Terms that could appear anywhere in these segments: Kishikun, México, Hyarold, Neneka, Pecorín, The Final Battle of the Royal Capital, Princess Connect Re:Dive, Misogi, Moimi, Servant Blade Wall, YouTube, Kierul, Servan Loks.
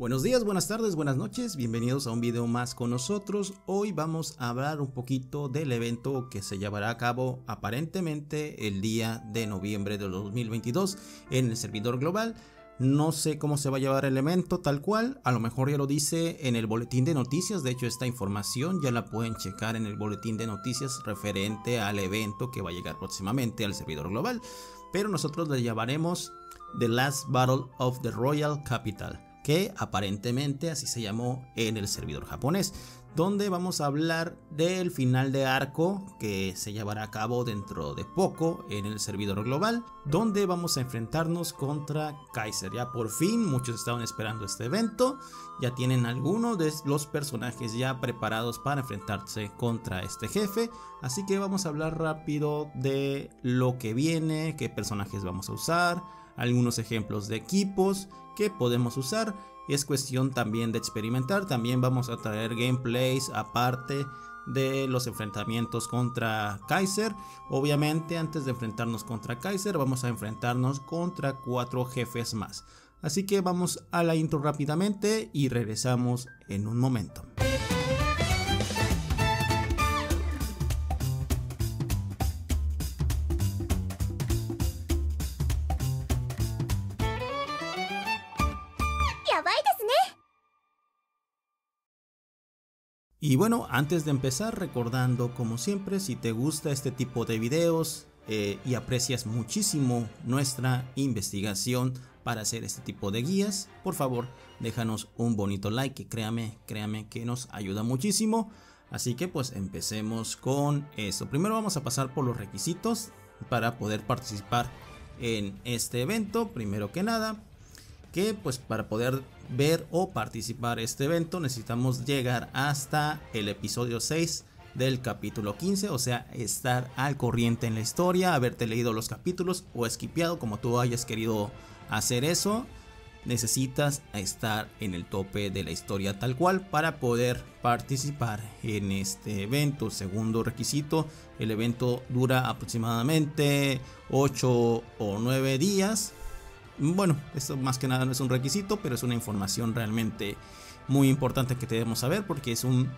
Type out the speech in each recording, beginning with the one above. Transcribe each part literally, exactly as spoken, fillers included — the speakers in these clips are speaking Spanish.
Buenos días, buenas tardes, buenas noches, bienvenidos a un video más con nosotros. Hoy vamos a hablar un poquito del evento que se llevará a cabo aparentemente el día de noviembre de dos mil veintidós en el servidor global. No sé cómo se va a llevar el evento tal cual, a lo mejor ya lo dice en el boletín de noticias. De hecho, esta información ya la pueden checar en el boletín de noticias referente al evento que va a llegar próximamente al servidor global, pero nosotros le llamaremos The Last Battle of the Royal Capital, que aparentemente así se llamó en el servidor japonés, donde vamos a hablar del final de arco que se llevará a cabo dentro de poco en el servidor global, donde vamos a enfrentarnos contra Kaiser. Ya por fin, muchos estaban esperando este evento, ya tienen algunos de los personajes ya preparados para enfrentarse contra este jefe, así que vamos a hablar rápido de lo que viene, qué personajes vamos a usar, algunos ejemplos de equipos que podemos usar. Es cuestión también de experimentar. También vamos a traer gameplays aparte de los enfrentamientos contra Kaiser. Obviamente, antes de enfrentarnos contra Kaiser, vamos a enfrentarnos contra cuatro jefes más. Así que vamos a la intro rápidamente y regresamos en un momento. Y bueno, antes de empezar, recordando como siempre, si te gusta este tipo de videos eh, y aprecias muchísimo nuestra investigación para hacer este tipo de guías, por favor déjanos un bonito like, que créame, créame que nos ayuda muchísimo. Así que pues empecemos con eso. Primero vamos a pasar por los requisitos para poder participar en este evento. Primero que nada, que pues para poder ver o participar en este evento necesitamos llegar hasta el episodio seis del capítulo quince, o sea, estar al corriente en la historia, haberte leído los capítulos o esquipeado, como tú hayas querido hacer eso. Necesitas estar en el tope de la historia tal cual para poder participar en este evento. Segundo requisito, el evento dura aproximadamente ocho o nueve días. Bueno, esto más que nada no es un requisito, pero es una información realmente muy importante que debemos saber, porque es un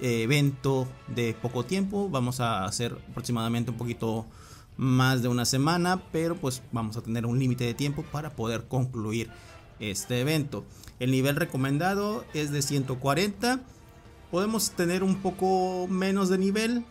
evento de poco tiempo. Vamos a hacer aproximadamente un poquito más de una semana, pero pues vamos a tener un límite de tiempo para poder concluir este evento. El nivel recomendado es de ciento cuarenta. Podemos tener un poco menos de nivel,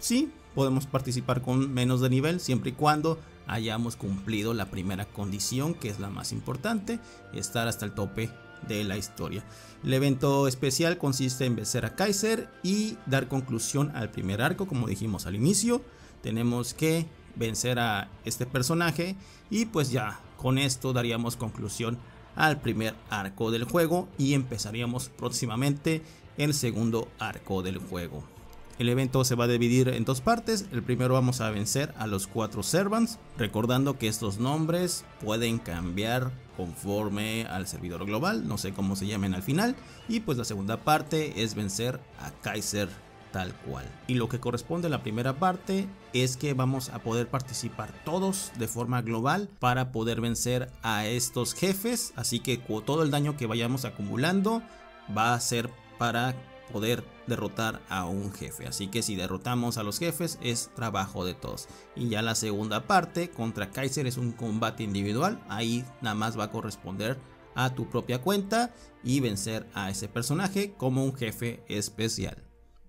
sí, podemos participar con menos de nivel siempre y cuando hayamos cumplido la primera condición, que es la más importante: estar hasta el tope de la historia. El evento especial consiste en vencer a Kaiser y dar conclusión al primer arco. Como dijimos al inicio, tenemos que vencer a este personaje y pues ya con esto daríamos conclusión al primer arco del juego y empezaríamos próximamente el segundo arco del juego. El evento se va a dividir en dos partes. El primero, vamos a vencer a los cuatro Servants, recordando que estos nombres pueden cambiar conforme al servidor global, no sé cómo se llamen al final. Y pues la segunda parte es vencer a Kaiser tal cual. Y lo que corresponde a la primera parte es que vamos a poder participar todos de forma global para poder vencer a estos jefes, así que todo el daño que vayamos acumulando va a ser para poder derrotar a un jefe. Así que si derrotamos a los jefes, es trabajo de todos. Y ya la segunda parte contra Kaiser es un combate individual. Ahí nada más va a corresponder a tu propia cuenta y vencer a ese personaje como un jefe especial,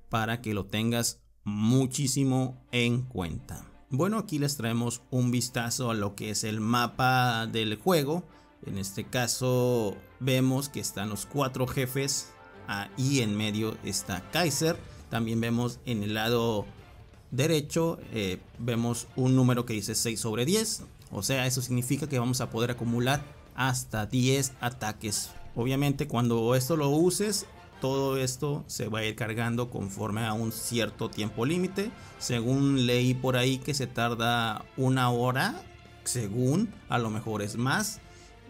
para que lo tengas muchísimo en cuenta. Bueno, aquí les traemos un vistazo a lo que es el mapa del juego. En este caso vemos que están los cuatro jefes, ahí en medio está Kaiser. También vemos en el lado derecho, eh, vemos un número que dice seis sobre diez, o sea, eso significa que vamos a poder acumular hasta diez ataques. Obviamente, cuando esto lo uses, todo esto se va a ir cargando conforme a un cierto tiempo límite. Según leí por ahí que se tarda una hora, según, a lo mejor es más,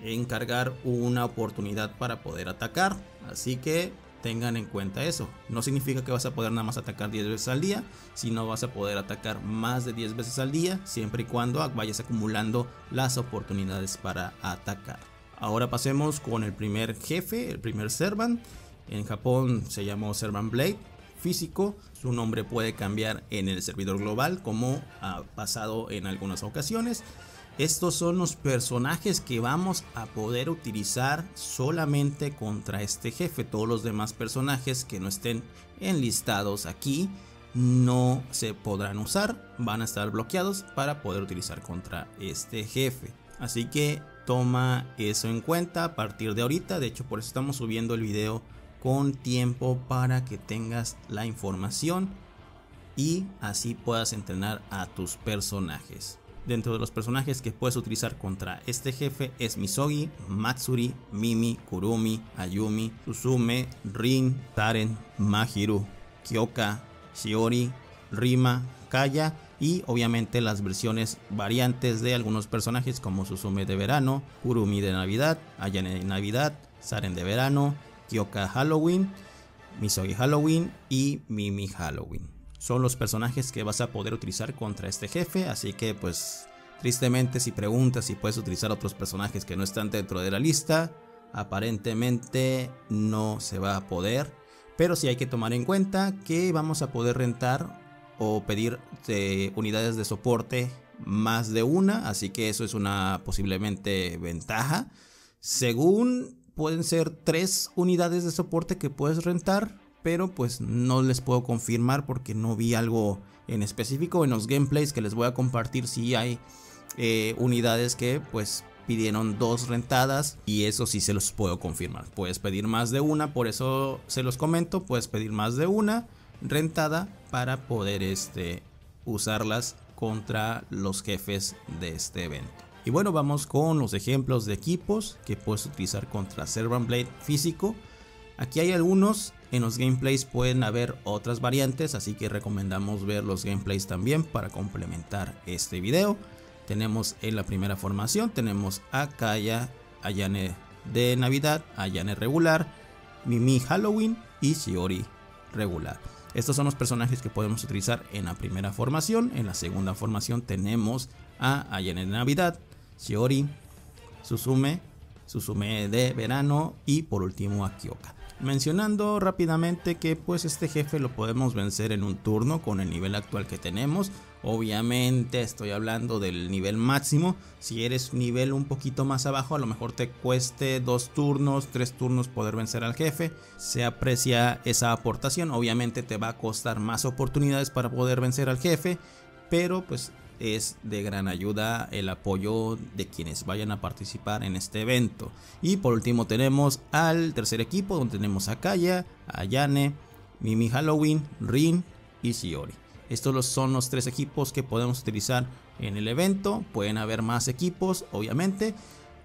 en cargar una oportunidad para poder atacar, así que tengan en cuenta eso. No significa que vas a poder nada más atacar diez veces al día, sino vas a poder atacar más de diez veces al día, siempre y cuando vayas acumulando las oportunidades para atacar. Ahora pasemos con el primer jefe, el primer Servan. En Japón se llamó Servant Blade físico, su nombre puede cambiar en el servidor global como ha pasado en algunas ocasiones. Estos son los personajes que vamos a poder utilizar solamente contra este jefe. Todos los demás personajes que no estén enlistados aquí no se podrán usar, van a estar bloqueados para poder utilizar contra este jefe. Así que toma eso en cuenta a partir de ahorita. De hecho, por eso estamos subiendo el video con tiempo, para que tengas la información y así puedas entrenar a tus personajes. Dentro de los personajes que puedes utilizar contra este jefe es Misogi, Matsuri, Mimi, Kurumi, Ayumi, Suzume, Rin, Taren, Mahiru, Kyoka, Shiori, Rima, Kaya y obviamente las versiones variantes de algunos personajes como Suzume de verano, Kurumi de navidad, Ayane de navidad, Saren de verano, Kyoka Halloween, Misogi Halloween y Mimi Halloween. Son los personajes que vas a poder utilizar contra este jefe, así que pues tristemente, si preguntas si puedes utilizar otros personajes que no están dentro de la lista, aparentemente no se va a poder. Pero sí hay que tomar en cuenta que vamos a poder rentar o pedir eh, unidades de soporte más de una, así que eso es una posiblemente ventaja. Según pueden ser tres unidades de soporte que puedes rentar, pero pues no les puedo confirmar porque no vi algo en específico en los gameplays que les voy a compartir. Si hay eh, unidades que pues pidieron dos rentadas, y eso sí se los puedo confirmar. Puedes pedir más de una, por eso se los comento, puedes pedir más de una rentada para poder este, usarlas contra los jefes de este evento. Y bueno, vamos con los ejemplos de equipos que puedes utilizar contra Servant Blade físico. Aquí hay algunos, en los gameplays pueden haber otras variantes, así que recomendamos ver los gameplays también para complementar este video. Tenemos en la primera formación, tenemos a Kaya, Ayane de navidad, Ayane regular, Mimi Halloween y Shiori regular. Estos son los personajes que podemos utilizar en la primera formación. En la segunda formación tenemos a Ayane de navidad, Shiori, Suzume, Suzume de verano y por último a Kyoka. Mencionando rápidamente que pues este jefe lo podemos vencer en un turno con el nivel actual que tenemos. Obviamente estoy hablando del nivel máximo. Si eres nivel un poquito más abajo, a lo mejor te cueste dos turnos, tres turnos poder vencer al jefe. Se aprecia esa aportación. Obviamente te va a costar más oportunidades para poder vencer al jefe, pero pues es de gran ayuda el apoyo de quienes vayan a participar en este evento. Y por último tenemos al tercer equipo, donde tenemos a Kaya, Ayane, Mimi Halloween, Rin y Shiori. Estos son los tres equipos que podemos utilizar en el evento. Pueden haber más equipos obviamente,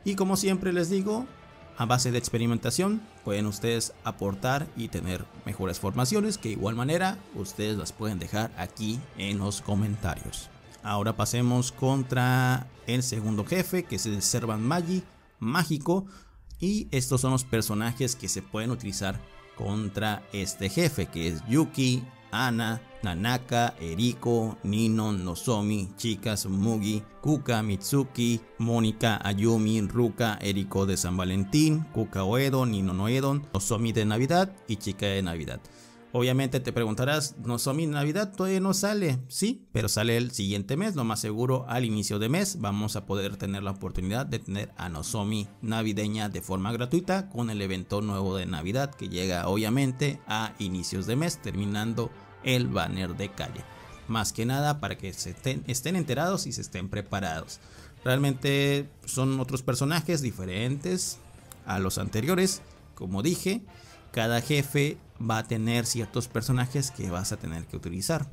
y como siempre les digo, a base de experimentación pueden ustedes aportar y tener mejores formaciones, que de igual manera ustedes las pueden dejar aquí en los comentarios. Ahora pasemos contra el segundo jefe, que es el Servant Magi mágico, y estos son los personajes que se pueden utilizar contra este jefe, que es Yuki, Ana, Nanaka, Eriko, Nino, Nozomi, Chicas, Mugi, Kuka, Mitsuki, Mónica, Ayumi, Ruka, Eriko de San Valentín, Kuka Oedo, Nino Noedon, Nozomi de navidad y Chica de navidad. Obviamente te preguntarás, Nozomi navidad todavía no sale. Sí, pero sale el siguiente mes, lo más seguro al inicio de mes vamos a poder tener la oportunidad de tener a Nozomi navideña de forma gratuita con el evento nuevo de navidad que llega obviamente a inicios de mes, terminando el banner de calle. Más que nada para que se estén, estén enterados y se estén preparados. Realmente son otros personajes diferentes a los anteriores, como dije. Cada jefe va a tener ciertos personajes que vas a tener que utilizar.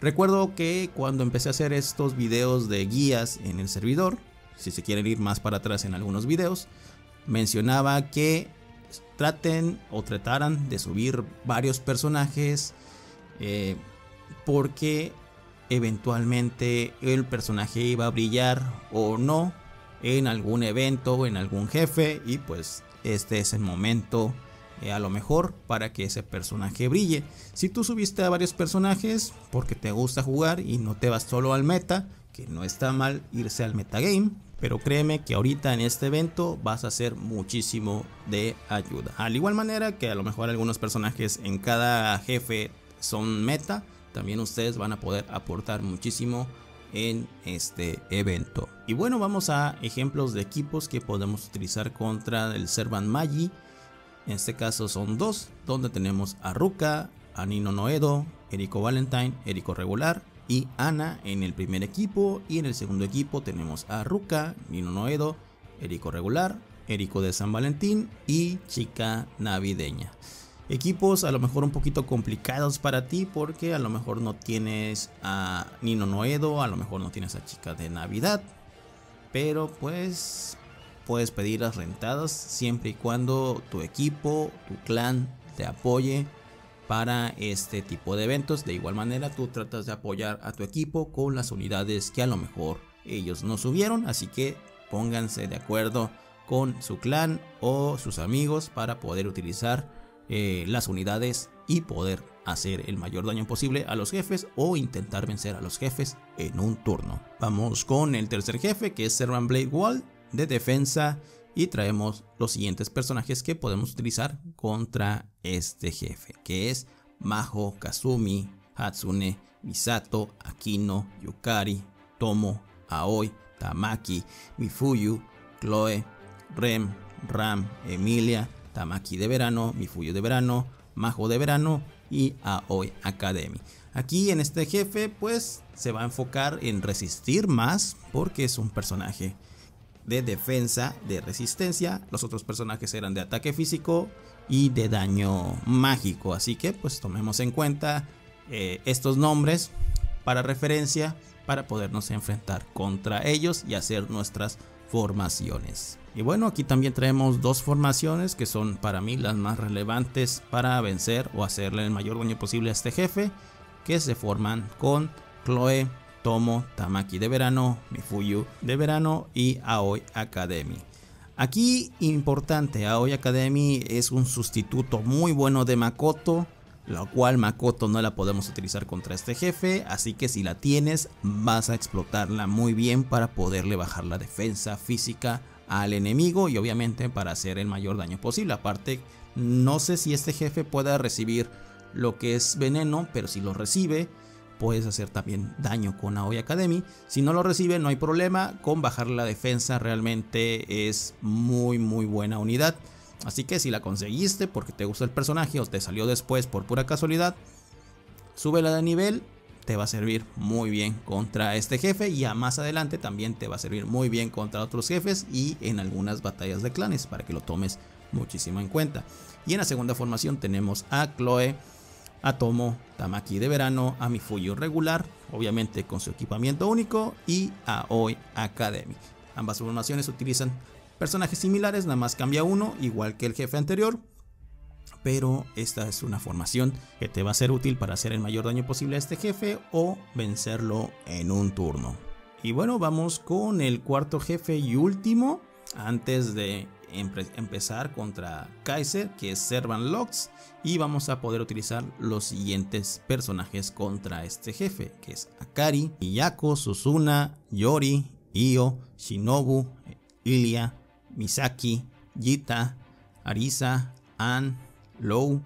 Recuerdo que cuando empecé a hacer estos videos de guías en el servidor, si se quieren ir más para atrás en algunos videos, mencionaba que traten o trataran de subir varios personajes eh, porque eventualmente el personaje iba a brillar o no en algún evento o en algún jefe, y pues este es el momento Eh, a lo mejor para que ese personaje brille. Si tú subiste a varios personajes porque te gusta jugar y no te vas solo al meta, que no está mal irse al metagame, pero créeme que ahorita en este evento vas a ser muchísimo de ayuda. Al igual manera que a lo mejor algunos personajes en cada jefe son meta, también ustedes van a poder aportar muchísimo en este evento. Y bueno, vamos a ejemplos de equipos que podemos utilizar contra el Servan Magi. En este caso son dos, donde tenemos a Ruka, a Nino Noedo, Eriko Valentine, Eriko Regular y Ana en el primer equipo. Y en el segundo equipo tenemos a Ruka, Nino Noedo, Eriko Regular, Eriko de San Valentín y Chica Navideña. Equipos a lo mejor un poquito complicados para ti, porque a lo mejor no tienes a Nino Noedo, a lo mejor no tienes a Chica de Navidad, pero pues puedes pedir las rentadas siempre y cuando tu equipo, tu clan te apoye para este tipo de eventos. De igual manera tú tratas de apoyar a tu equipo con las unidades que a lo mejor ellos no subieron, así que pónganse de acuerdo con su clan o sus amigos para poder utilizar Eh, las unidades y poder hacer el mayor daño posible a los jefes o intentar vencer a los jefes en un turno. Vamos con el tercer jefe, que es Servant Blade Wall de defensa, y traemos los siguientes personajes que podemos utilizar contra este jefe, que es Maho, Kazumi, Hatsune, Misato, Akino, Yukari, Tomo, Aoi, Tamaki, Mifuyu, Chloe, Rem, Ram, Emilia, Tamaki de verano, Mifuyu de verano, Maho de verano y Aoi Academy. Aquí en este jefe pues se va a enfocar en resistir más, porque es un personaje de defensa, de resistencia. Los otros personajes eran de ataque físico y de daño mágico, así que pues tomemos en cuenta eh, estos nombres para referencia, para podernos enfrentar contra ellos y hacer nuestras formaciones. Y bueno, aquí también traemos dos formaciones que son para mí las más relevantes para vencer o hacerle el mayor daño posible a este jefe, que se forman con Chloe, Tomo, Tamaki de verano, Mifuyu de verano y Aoi Academy. Aquí importante, Aoi Academy es un sustituto muy bueno de Makoto, lo cual Makoto no la podemos utilizar contra este jefe, así que si la tienes vas a explotarla muy bien para poderle bajar la defensa física al enemigo y obviamente para hacer el mayor daño posible. Aparte, no sé si este jefe pueda recibir lo que es veneno, pero si lo recibe puedes hacer también daño con Aoi Academy. Si no lo recibe no hay problema, con bajar la defensa realmente es muy muy buena unidad. Así que si la conseguiste porque te gusta el personaje o te salió después por pura casualidad, súbela de nivel, te va a servir muy bien contra este jefe, y a más adelante también te va a servir muy bien contra otros jefes y en algunas batallas de clanes, para que lo tomes muchísimo en cuenta. Y en la segunda formación tenemos a Chloe, a Tomo, Tamaki de verano, a Mifuyu regular, obviamente con su equipamiento único, y a Aoi Academy. Ambas formaciones utilizan personajes similares, nada más cambia uno, igual que el jefe anterior, pero esta es una formación que te va a ser útil para hacer el mayor daño posible a este jefe o vencerlo en un turno. Y bueno, vamos con el cuarto jefe y último antes de empe empezar contra Kaiser, que es Servan Loks, y vamos a poder utilizar los siguientes personajes contra este jefe, que es Akari, Miyako, Suzuna, Yori, Io, Shinobu, Ilia, Misaki, Yita, Arisa, Ann, Lou,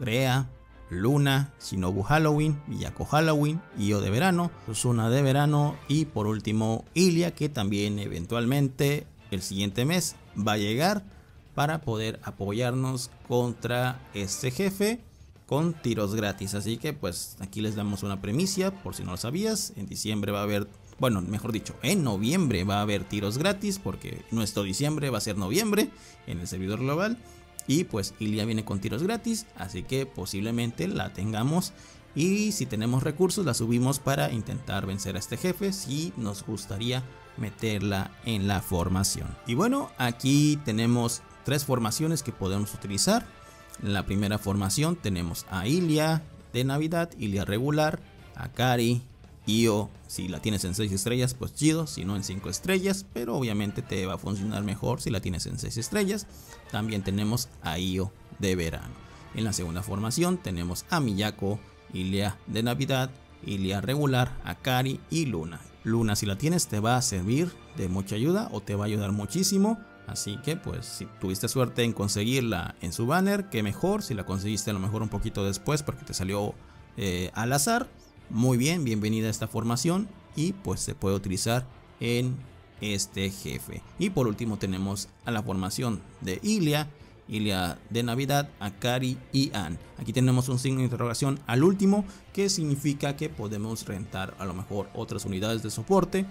Grea, Luna, Shinobu Halloween, Miyako Halloween, Io de verano, Suzuna de verano y por último Ilia, que también eventualmente el siguiente mes va a llegar para poder apoyarnos contra este jefe con tiros gratis. Así que pues aquí les damos una premisa por si no lo sabías. En diciembre va a haber, bueno, mejor dicho, en noviembre va a haber tiros gratis, porque nuestro diciembre va a ser noviembre en el servidor global. Y pues Ilia viene con tiros gratis, así que posiblemente la tengamos. Y si tenemos recursos la subimos para intentar vencer a este jefe, si nos gustaría meterla en la formación. Y bueno, aquí tenemos tres formaciones que podemos utilizar. En la primera formación tenemos a Ilia de Navidad, Ilia regular, a Kari, Io. Si la tienes en seis estrellas pues chido, si no en cinco estrellas, pero obviamente te va a funcionar mejor si la tienes en seis estrellas. También tenemos a Io de verano. En la segunda formación tenemos a Miyako, Ilia de Navidad, Ilia regular, Akari y Luna. Luna, si la tienes, te va a servir de mucha ayuda o te va a ayudar muchísimo. Así que pues si tuviste suerte en conseguirla en su banner, que mejor. Si la conseguiste a lo mejor un poquito después porque te salió eh, al azar, muy bien, bienvenida a esta formación. Y pues se puede utilizar en este jefe. Y por último tenemos a la formación de Ilia, Ilia de Navidad, Akari y Ann. Aquí tenemos un signo de interrogación al último, que significa que podemos rentar a lo mejor otras unidades de soporte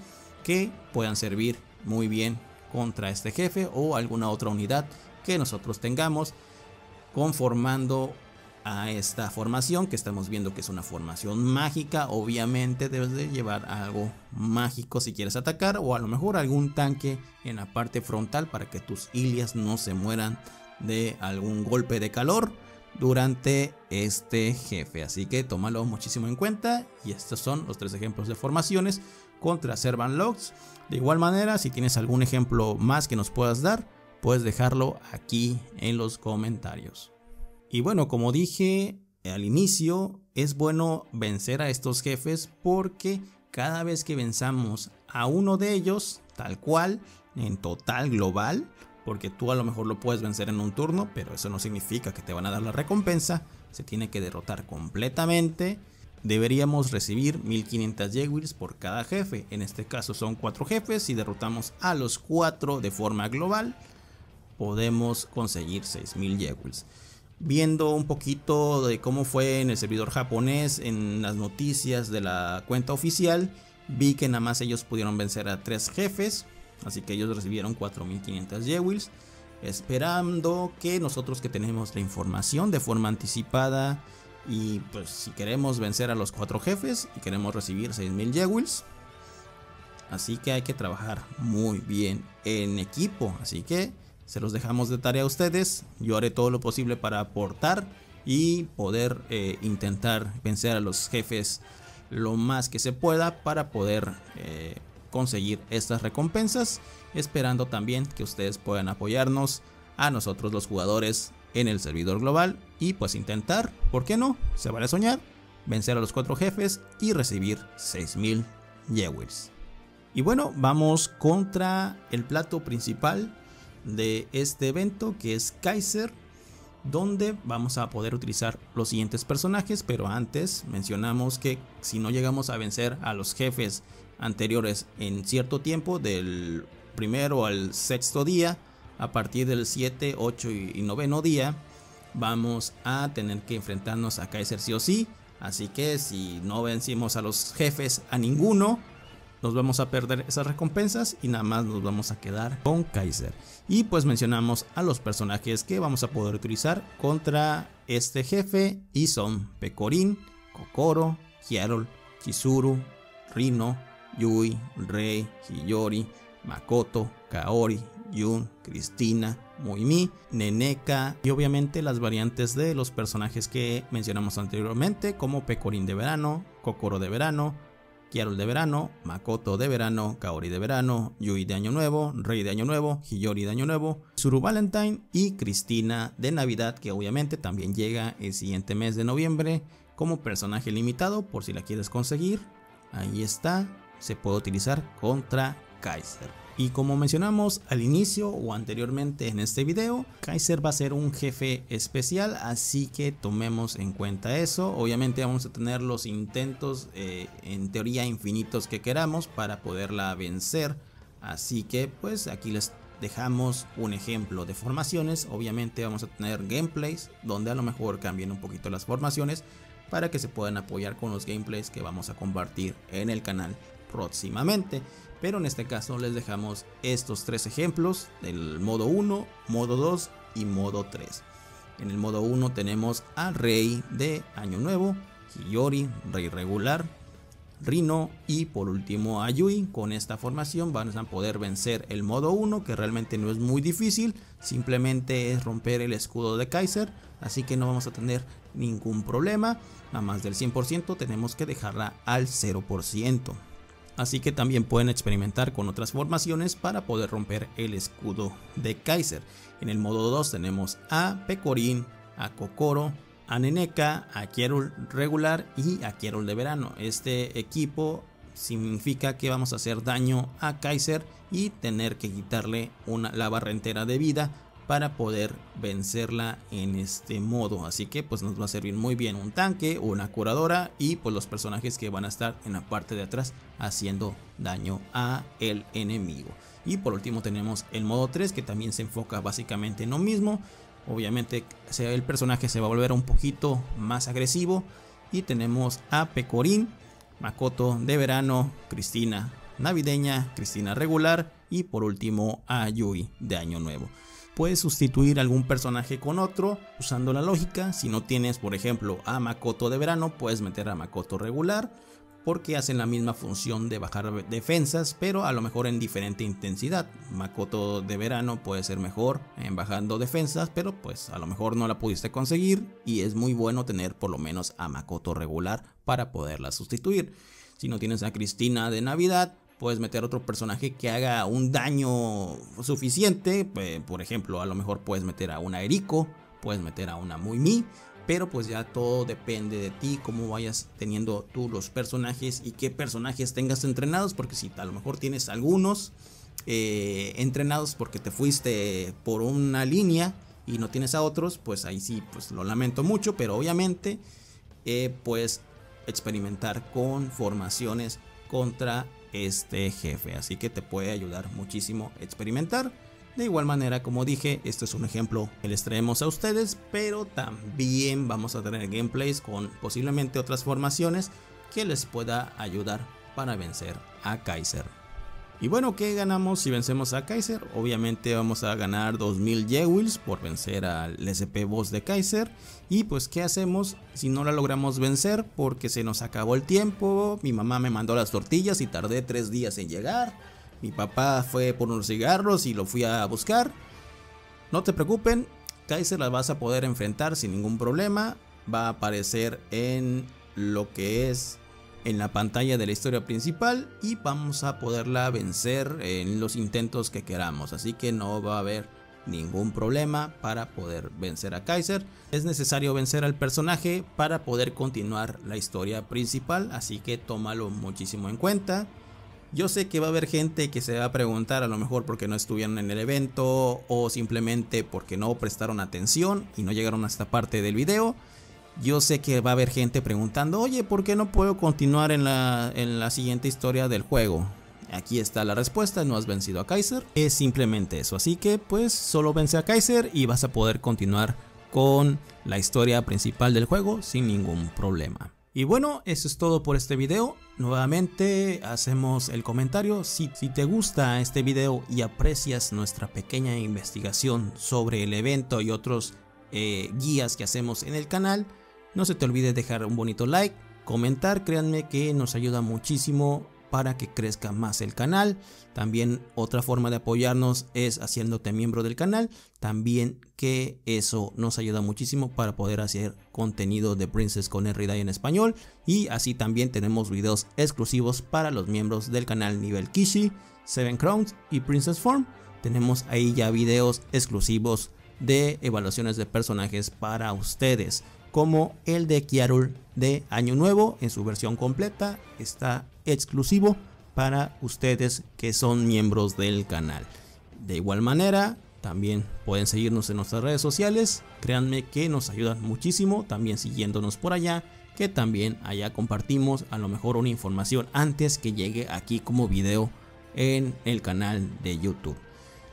que puedan servir muy bien contra este jefe o alguna otra unidad que nosotros tengamos, conformando a esta formación que estamos viendo, que es una formación mágica. Obviamente debes de llevar algo mágico si quieres atacar, o a lo mejor algún tanque en la parte frontal para que tus Ilias no se mueran de algún golpe de calor durante este jefe. Así que tómalo muchísimo en cuenta. Y estos son los tres ejemplos de formaciones contra Servan Loks. De igual manera, si tienes algún ejemplo más que nos puedas dar, puedes dejarlo aquí en los comentarios. Y bueno, como dije al inicio, es bueno vencer a estos jefes porque cada vez que venzamos a uno de ellos, tal cual, en total global, porque tú a lo mejor lo puedes vencer en un turno, pero eso no significa que te van a dar la recompensa, se tiene que derrotar completamente. Deberíamos recibir mil quinientos Jewels por cada jefe. En este caso son cuatro jefes. Si derrotamos a los cuatro de forma global, podemos conseguir seis mil Jewels. Viendo un poquito de cómo fue en el servidor japonés, en las noticias de la cuenta oficial, vi que nada más ellos pudieron vencer a tres jefes, así que ellos recibieron cuatro mil quinientos Jewels, esperando que nosotros, que tenemos la información de forma anticipada, y pues si queremos vencer a los cuatro jefes y queremos recibir seis mil Jewels, así que hay que trabajar muy bien en equipo. Así que se los dejamos de tarea a ustedes. Yo haré todo lo posible para aportar y poder eh, intentar vencer a los jefes lo más que se pueda para poder eh, conseguir estas recompensas, esperando también que ustedes puedan apoyarnos a nosotros los jugadores en el servidor global y pues intentar, ¿por qué no? Se vale soñar, vencer a los cuatro jefes y recibir seis mil Jewels. Y bueno, vamos contra el plato principal de este evento, que es Kaiser, donde vamos a poder utilizar los siguientes personajes. Pero antes mencionamos que si no llegamos a vencer a los jefes anteriores en cierto tiempo, del primero al sexto día, a partir del siete, ocho y noveno día vamos a tener que enfrentarnos a Kaiser sí o sí. Así que si no vencimos a los jefes, a ninguno, nos vamos a perder esas recompensas y nada más nos vamos a quedar con Kaiser. Y pues mencionamos a los personajes que vamos a poder utilizar contra este jefe, y son Pecorín, Kokoro, Hyarold, Chizuru, Rino, Yui, Rei, Hiyori, Makoto, Kaori, Yun, Cristina, Moimi, Neneka, y obviamente las variantes de los personajes que mencionamos anteriormente, como Pecorín de verano, Kokoro de verano, Hyarold de verano, Makoto de verano, Kaori de verano, Yui de año nuevo, Rei de año nuevo, Hiyori de año nuevo, Suru Valentine y Cristina de Navidad, que obviamente también llega el siguiente mes de noviembre como personaje limitado, por si la quieres conseguir. Ahí está, se puede utilizar contra Kaiser. Y como mencionamos al inicio o anteriormente en este video, Kaiser va a ser un jefe especial, así que tomemos en cuenta eso. Obviamente vamos a tener los intentos eh, en teoría infinitos que queramos para poderla vencer. Así que pues aquí les dejamos un ejemplo de formaciones. Obviamente vamos a tener gameplays donde a lo mejor cambien un poquito las formaciones para que se puedan apoyar con los gameplays que vamos a compartir en el canal próximamente. Pero en este caso les dejamos estos tres ejemplos del modo uno, modo dos y modo tres. En el modo uno tenemos a Rei de año nuevo, Hiyori, Rei regular, Rino y por último a Yui. Con esta formación van a poder vencer el modo uno, que realmente no es muy difícil, simplemente es romper el escudo de Kaiser, así que no vamos a tener ningún problema. A más del cien por ciento tenemos que dejarla al cero por ciento. Así que también pueden experimentar con otras formaciones para poder romper el escudo de Kaiser. En el modo dos tenemos a Pecorín, a Kokoro, a Neneka, a Kierul regular y a Kierul de verano. Este equipo significa que vamos a hacer daño a Kaiser y tener que quitarle una, la barra entera de vida para poder vencerla en este modo. Así que pues nos va a servir muy bien un tanque, una curadora y pues los personajes que van a estar en la parte de atrás haciendo daño a el enemigo. Y por último tenemos el modo tres, que también se enfoca básicamente en lo mismo. Obviamente el personaje se va a volver un poquito más agresivo. Y tenemos a Pecorín, Makoto de verano, Cristina navideña, Cristina regular y por último a Yui de año nuevo. Puedes sustituir algún personaje con otro usando la lógica. Si no tienes, por ejemplo, a Makoto de verano, puedes meter a Makoto regular, porque hacen la misma función de bajar defensas, pero a lo mejor en diferente intensidad. Makoto de verano puede ser mejor en bajando defensas, pero pues a lo mejor no la pudiste conseguir, y es muy bueno tener por lo menos a Makoto regular para poderla sustituir. Si no tienes a Cristina de Navidad, puedes meter otro personaje que haga un daño suficiente. Por ejemplo, a lo mejor puedes meter a una Eriko, puedes meter a una Muimi, pero pues ya todo depende de ti, cómo vayas teniendo tú los personajes y qué personajes tengas entrenados. Porque si a lo mejor tienes algunos eh, entrenados porque te fuiste por una línea y no tienes a otros, pues ahí sí, pues lo lamento mucho. Pero obviamente eh, puedes experimentar con formaciones contra este jefe, así que te puede ayudar muchísimo experimentar. De igual manera, como dije, este es un ejemplo que les traemos a ustedes, pero también vamos a tener gameplays con posiblemente otras formaciones que les pueda ayudar para vencer a Kaiser. Y bueno, ¿qué ganamos si vencemos a Kaiser? Obviamente vamos a ganar dos mil Jewels por vencer al S P boss de Kaiser. Y pues ¿qué hacemos si no la logramos vencer? Porque se nos acabó el tiempo, mi mamá me mandó las tortillas y tardé tres días en llegar, mi papá fue por unos cigarros y lo fui a buscar. No te preocupen, Kaiser la vas a poder enfrentar sin ningún problema. Va a aparecer en lo que es... en la pantalla de la historia principal y vamos a poderla vencer en los intentos que queramos, así que no va a haber ningún problema para poder vencer a Kaiser. Es necesario vencer al personaje para poder continuar la historia principal, así que tómalo muchísimo en cuenta. Yo sé que va a haber gente que se va a preguntar, a lo mejor porque no estuvieron en el evento o simplemente porque no prestaron atención y no llegaron a esta parte del video. Yo sé que va a haber gente preguntando, oye, ¿por qué no puedo continuar en la, en la siguiente historia del juego? Aquí está la respuesta, no has vencido a Kaiser. Es simplemente eso, así que pues solo vence a Kaiser y vas a poder continuar con la historia principal del juego sin ningún problema. Y bueno, eso es todo por este video. Nuevamente hacemos el comentario. Si, si te gusta este video y aprecias nuestra pequeña investigación sobre el evento y otros eh, guías que hacemos en el canal, no se te olvide dejar un bonito like, comentar, créanme que nos ayuda muchísimo para que crezca más el canal. También otra forma de apoyarnos es haciéndote miembro del canal, también que eso nos ayuda muchísimo para poder hacer contenido de Princess Connect Re:Dive en español, y así también tenemos videos exclusivos para los miembros del canal nivel Kishi, Seven Crowns y Princess Form. Tenemos ahí ya videos exclusivos de evaluaciones de personajes para ustedes, como el de Kierul de año nuevo en su versión completa, está exclusivo para ustedes que son miembros del canal. De igual manera también pueden seguirnos en nuestras redes sociales, créanme que nos ayudan muchísimo, también siguiéndonos por allá, que también allá compartimos a lo mejor una información antes que llegue aquí como video en el canal de YouTube.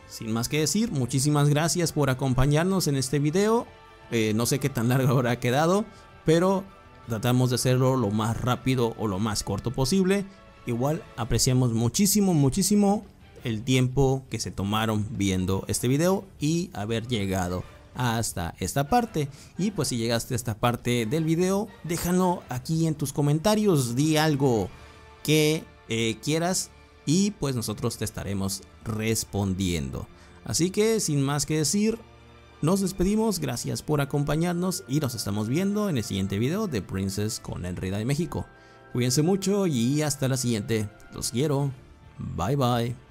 Sin más que decir, muchísimas gracias por acompañarnos en este video. Eh, no sé qué tan largo habrá quedado, pero tratamos de hacerlo lo más rápido o lo más corto posible. Igual apreciamos muchísimo, muchísimo el tiempo que se tomaron viendo este video y haber llegado hasta esta parte. Y pues si llegaste a esta parte del video, déjalo aquí en tus comentarios, di algo que eh, quieras y pues nosotros te estaremos respondiendo. Así que sin más que decir, nos despedimos, gracias por acompañarnos y nos estamos viendo en el siguiente video de Princess Connect Re:Dive México. Cuídense mucho y hasta la siguiente. Los quiero. Bye bye.